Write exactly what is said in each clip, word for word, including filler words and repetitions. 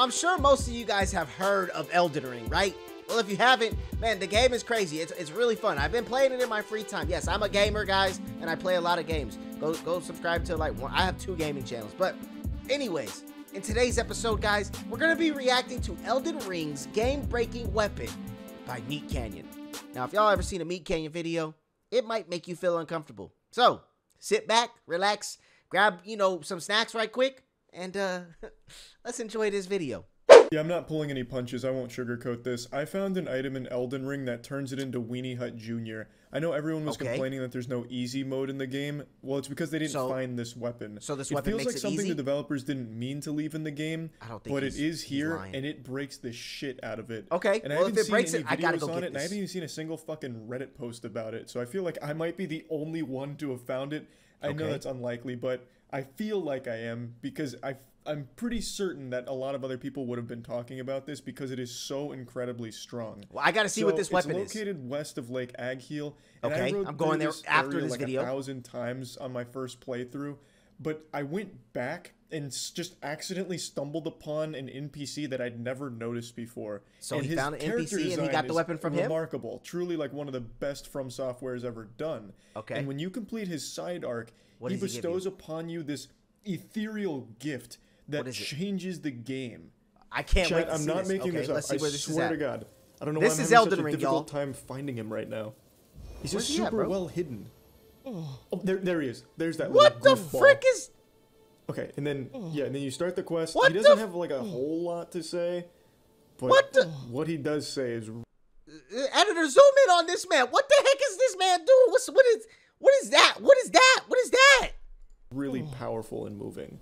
I'm sure most of you guys have heard of Elden Ring, right? Well, if you haven't, man, the game is crazy. It's, it's really fun. I've been playing it in my free time. Yes, I'm a gamer, guys, and I play a lot of games. Go go subscribe to, like, one. I have two gaming channels. But anyways, in today's episode, guys, we're going to be reacting to Elden Ring's game-breaking weapon by MeatCanyon. Now, if y'all ever seen a MeatCanyon video, it might make you feel uncomfortable. So, sit back, relax, grab, you know, some snacks right quick, and uh, let's enjoy this video. Yeah, I'm not pulling any punches, I won't sugarcoat this. I found an item in Elden Ring that turns it into Weenie Hut Junior I know everyone was okay. complaining that there's no easy mode in the game. Well, it's because they didn't so, find this weapon. So this it weapon feels makes like it something easy? The developers didn't mean to leave in the game, I don't think but it is here, and it breaks the shit out of it. Okay, and well, I if it breaks it, I gotta go get it, this. And I haven't even seen a single fucking Reddit post about it, so I feel like I might be the only one to have found it. I okay. know that's unlikely, but I feel like I am, because I I'm pretty certain that a lot of other people would have been talking about this because it is so incredibly strong. Well, I got to see so what this weapon is. It's located is. west of Lake Agheel. And okay, I rode I'm going there this after this like video. a thousand times on my first playthrough, but I went back and just accidentally stumbled upon an N P C that I'd never noticed before. So and he his found an N P C and he got the weapon from remarkable. him? Remarkable. Truly like one of the best From Software has ever done. Okay. And when you complete his side arc, what he bestows he you? upon you this ethereal gift that changes the game. I can't Chat, wait to I'm see not this. making okay, this up. I this swear to God. I don't know this why I'm is having Elden such Ring, a difficult time finding him right now. He's Where's just he super at, well hidden. Oh, there, there he is. There's that What the frick ball. is... Okay, and then, yeah, and then you start the quest. What he doesn't have, like, a whole lot to say. But what, the what he does say is... Editor, zoom in on this man. What the heck is this man doing? What's, what, is, what is that? What is that? What is that? Really oh. powerful and moving.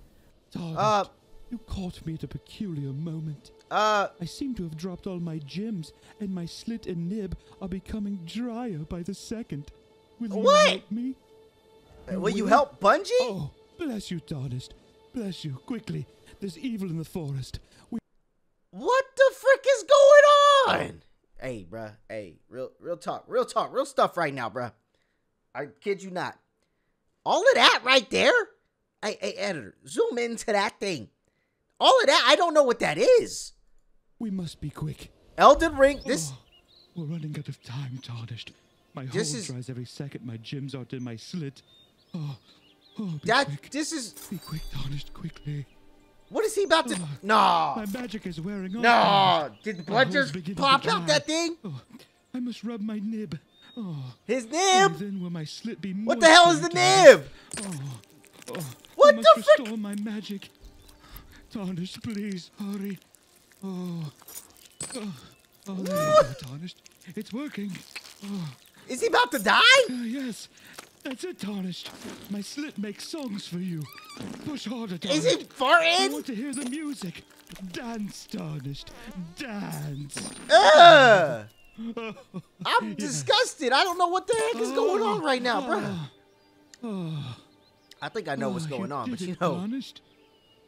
Tarnished, uh, you caught me at a peculiar moment. Uh, I seem to have dropped all my gems, and my slit and nib are becoming drier by the second. Will what? you help me? Will, Will you help Bungie? Oh, bless you, Tarnished. Bless you, quickly. There's evil in the forest. We what the frick is going on? Hey, bruh. Hey, real, real talk. Real talk. Real stuff right now, bruh. I kid you not. All of that right there? Hey, hey, editor, zoom into that thing. All of that, I don't know what that is. We must be quick. Elden Ring, this... Oh, we're running out of time, Tarnished. My whole is... dries every second. My gems are in my slit. Oh, oh, be that, quick. This is... Be quick, Tarnished, quickly. What is he about to... Oh, no. My magic is wearing off. No. Did blood just pop out that thing? Oh, I must rub my nib. Oh. His nib? Then will my slit be what the hell is the nib? Oh, oh. What I must the frick? Restore my magic. Tarnished, please, hurry. Oh. Oh, oh no, Tarnished. It's working. Oh. Is he about to die? Uh, yes. That's it, Tarnished. My slit makes songs for you. Push harder, Tarnished. Is he farting? I want to hear the music. Dance, Tarnished. Dance. Ugh. I'm disgusted. I don't know what the heck is going on right now, bro. Oh. Oh. I think I know oh, what's going you on, but you it, know. Tarnished?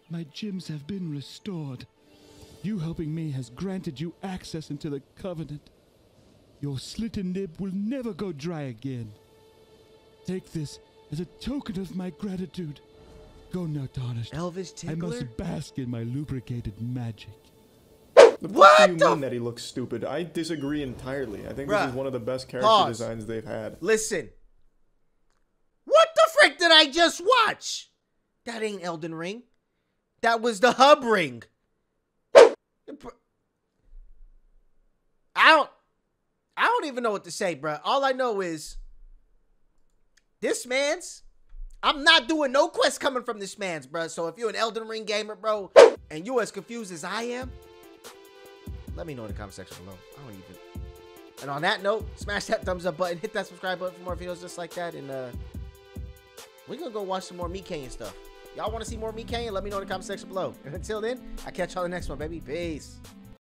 My gems have been restored. You helping me has granted you access into the Covenant. Your slit and nib will never go dry again. Take this as a token of my gratitude. Go now, Tarnished. Elvis Tickler? I must bask in my lubricated magic. The what do you the mean that he looks stupid? I disagree entirely. I think Bruh. this is one of the best character Pause. designs they've had. Listen. Did I just watch? That ain't Elden Ring. That was the hub ring. I don't I don't even know what to say, bro. All I know is this man's I'm not doing no quests coming from this man's, bro. So if you're an Elden Ring gamer, bro, and you as confused as I am, let me know in the comment section below. I don't even. And on that note, smash that thumbs up button, hit that subscribe button for more videos just like that, and uh we're going to go watch some more MeatCanyon stuff. Y'all want to see more MeatCanyon? Let me know in the comment section below. And until then, I'll catch y'all in the next one, baby. Peace.